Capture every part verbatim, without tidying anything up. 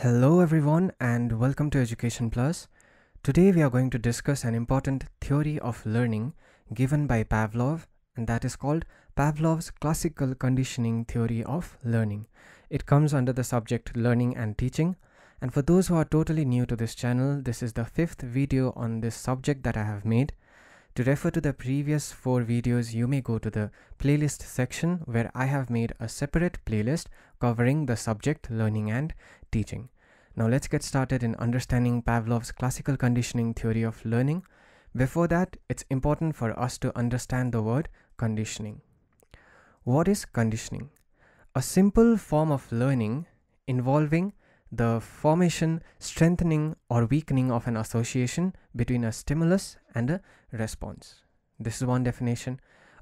Hello everyone and welcome to Education Plus. Today we are going to discuss an important theory of learning given by Pavlov, and that is called Pavlov's classical conditioning theory of learning. It comes under the subject learning and teaching, and for those who are totally new to this channel, this is the fifth video on this subject that I have made. To refer to the previous four videos, you may go to the playlist section where I have made a separate playlist covering the subject learning and teaching. Now let's get started in understanding Pavlov's classical conditioning theory of learning. Before that, it's important for us to understand the word conditioning. What is conditioning? A simple form of learning involving the formation, strengthening or weakening of an association between a stimulus and a response. This is one definition.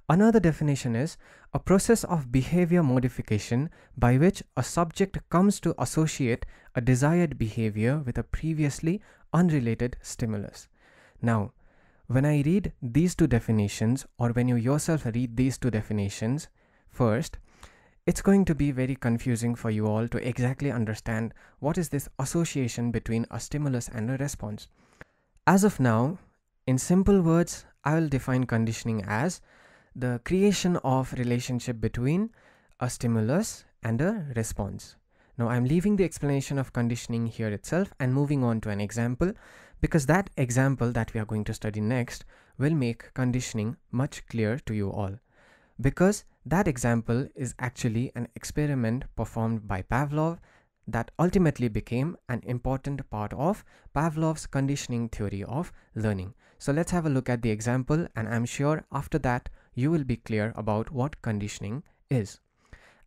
Another definition is a process of behavior modification by which a subject comes to associate a desired behavior with a previously unrelated stimulus. Now, when I read these two definitions, or when you yourself read these two definitions first, it's going to be very confusing for you all to exactly understand what is this association between a stimulus and a response. As of now, in simple words, I will define conditioning as the creation of relationship between a stimulus and a response. Now I'm leaving the explanation of conditioning here itself and moving on to an example, because that example that we are going to study next will make conditioning much clearer to you all. Because that example is actually an experiment performed by Pavlov that ultimately became an important part of Pavlov's conditioning theory of learning. So let's have a look at the example, and I'm sure after that you will be clear about what conditioning is.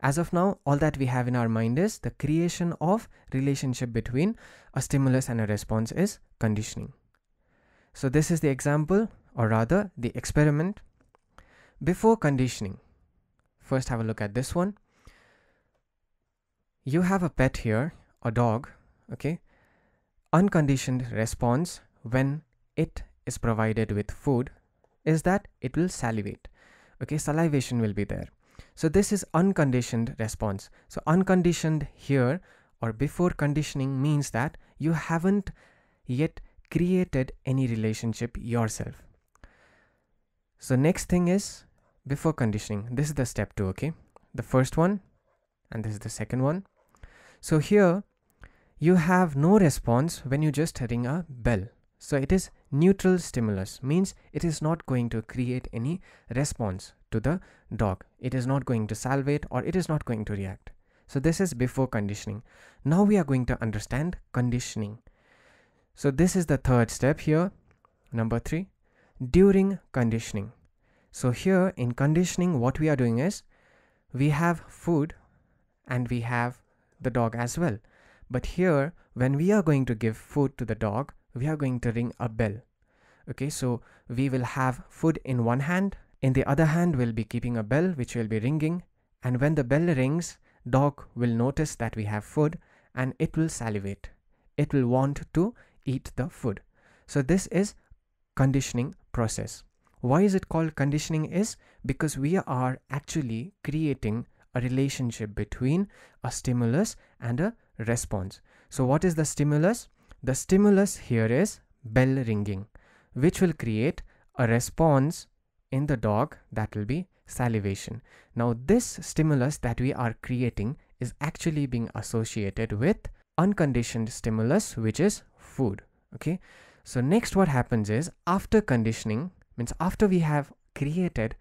As of now, all that we have in our mind is the creation of relationship between a stimulus and a response is conditioning. So this is the example, or rather the experiment. Before conditioning, first have a look at this one. You have a pet here, a dog, okay? Unconditioned response when it is provided with food is that it will salivate, okay? Salivation will be there. So this is unconditioned response. So unconditioned here, or before conditioning, means that you haven't yet created any relationship yourself. So next thing is before conditioning. This is the step two, okay? The first one, and this is the second one. So here you have no response when you just ring a bell. So it is neutral stimulus, means it is not going to create any response to the dog. It is not going to salivate, or it is not going to react. So this is before conditioning. Now we are going to understand conditioning. So this is the third step here, number three, during conditioning. So here in conditioning, what we are doing is we have food and we have the dog as well. But here, when we are going to give food to the dog, we are going to ring a bell. Okay, so we will have food in one hand. In the other hand, we'll be keeping a bell which will be ringing. And when the bell rings, dog will notice that we have food and it will salivate. It will want to eat the food. So this is conditioning process. Why is it called conditioning is because we are actually creating a relationship between a stimulus and a response. So what is the stimulus? The stimulus here is bell ringing, which will create a response in the dog that will be salivation. Now this stimulus that we are creating is actually being associated with unconditioned stimulus, which is food. Okay. So next what happens is after conditioning, means after we have created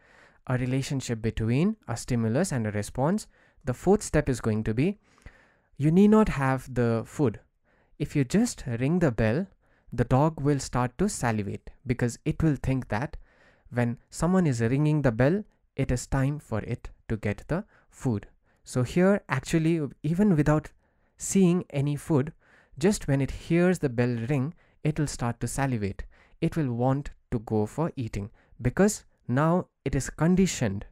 a relationship between a stimulus and a response, the fourth step is going to be you need not have the food. If you just ring the bell, the dog will start to salivate because it will think that when someone is ringing the bell, it is time for it to get the food. So here actually, even without seeing any food, just when it hears the bell ring, it will start to salivate. It will want to go for eating because now it is conditioned.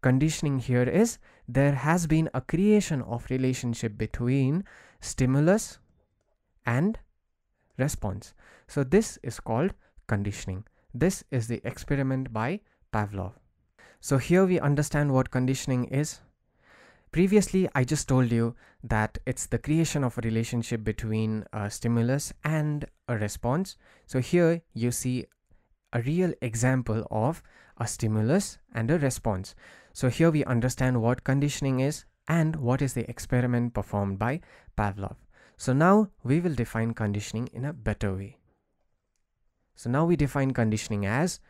Conditioning here is there has been a creation of relationship between stimulus and response. So this is called conditioning. This is the experiment by Pavlov. So here we understand what conditioning is. Previously, I just told you that it's the creation of a relationship between a stimulus and a response. So here you see a real example of a stimulus and a response. So here we understand what conditioning is and what is the experiment performed by Pavlov. So now we will define conditioning in a better way. So now we define conditioning as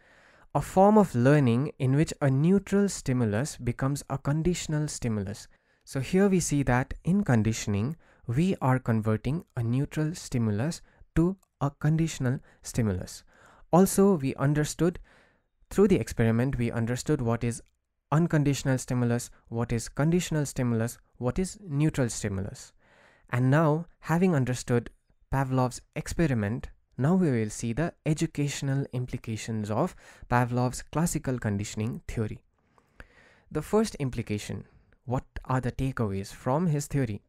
a form of learning in which a neutral stimulus becomes a conditional stimulus. So here we see that in conditioning, we are converting a neutral stimulus to a conditional stimulus. Also, we understood through the experiment, we understood what is unconditional stimulus, what is conditional stimulus, what is neutral stimulus. And now, having understood Pavlov's experiment, now we will see the educational implications of Pavlov's classical conditioning theory. The first implication, what are the takeaways from his theory?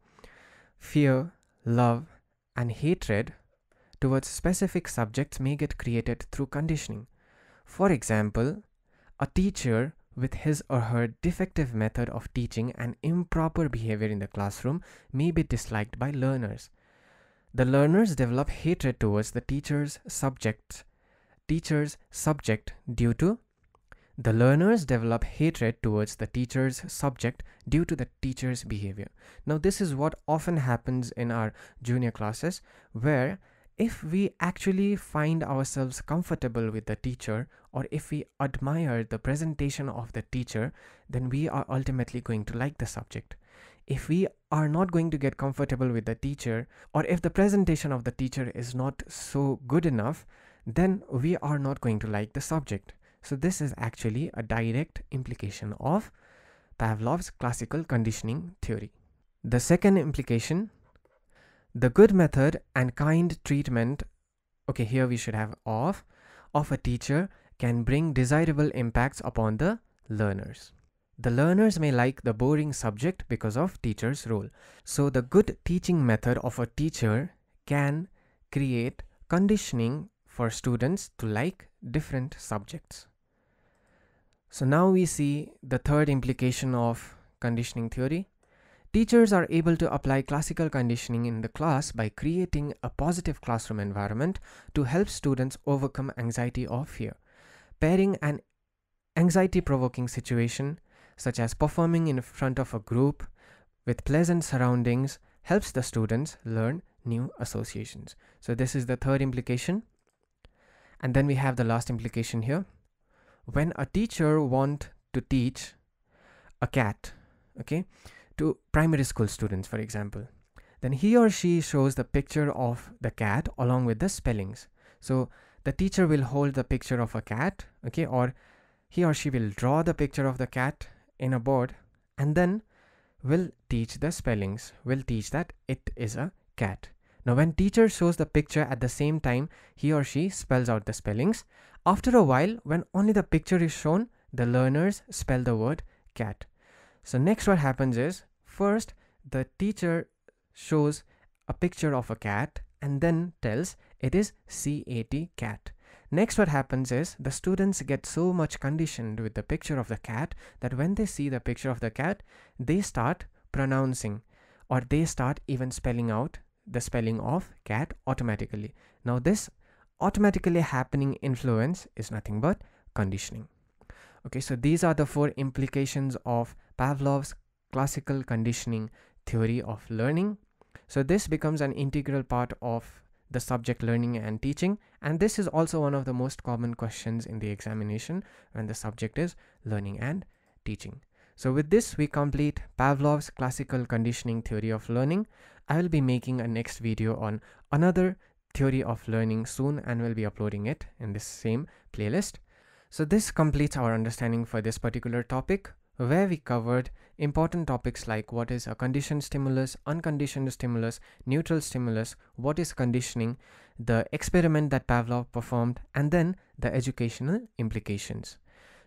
Fear, love, and hatred towards specific subjects may get created through conditioning. For example, a teacher with his or her defective method of teaching and improper behavior in the classroom may be disliked by learners. The learners develop hatred towards the teacher's subject, teacher's subject due to the learners develop hatred towards the teacher's subject due to the teacher's behavior. Now, this is what often happens in our junior classes, where if we actually find ourselves comfortable with the teacher, or if we admire the presentation of the teacher, then we are ultimately going to like the subject. If we are not going to get comfortable with the teacher, or if the presentation of the teacher is not so good enough, then we are not going to like the subject. So this is actually a direct implication of Pavlov's classical conditioning theory. The second implication, the good method and kind treatment, okay, here we should have of, of a teacher can bring desirable impacts upon the learners. The learners may like the boring subject because of teacher's role. So the good teaching method of a teacher can create conditioning for students to like different subjects. So now we see the third implication of conditioning theory. Teachers are able to apply classical conditioning in the class by creating a positive classroom environment to help students overcome anxiety or fear. Pairing an anxiety-provoking situation, such as performing in front of a group with pleasant surroundings, helps the students learn new associations. So this is the third implication. And then we have the last implication here. When a teacher wants to teach a cat, okay, to primary school students, for example, then he or she shows the picture of the cat along with the spellings. So the teacher will hold the picture of a cat, okay, or he or she will draw the picture of the cat in a board and then will teach the spellings, will teach that it is a cat. Now, when teacher shows the picture at the same time, he or she spells out the spellings. After a while, when only the picture is shown, the learners spell the word cat. So next what happens is, first the teacher shows a picture of a cat and then tells it is C A T, cat. Next what happens is, the students get so much conditioned with the picture of the cat that when they see the picture of the cat, they start pronouncing or they start even spelling out the spelling of cat automatically. Now this automatically happening influence is nothing but conditioning. Okay, so these are the four implications of Pavlov's classical conditioning theory of learning. So this becomes an integral part of the subject learning and teaching, and this is also one of the most common questions in the examination when the subject is learning and teaching. So with this, we complete Pavlov's classical conditioning theory of learning. I will be making a next video on another theory of learning soon and will be uploading it in this same playlist. So this completes our understanding for this particular topic, where we covered important topics like what is a conditioned stimulus, unconditioned stimulus, neutral stimulus, what is conditioning, the experiment that Pavlov performed, and then the educational implications.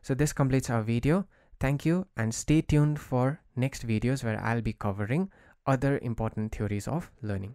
So this completes our video. Thank you and stay tuned for next videos where I'll be covering other important theories of learning.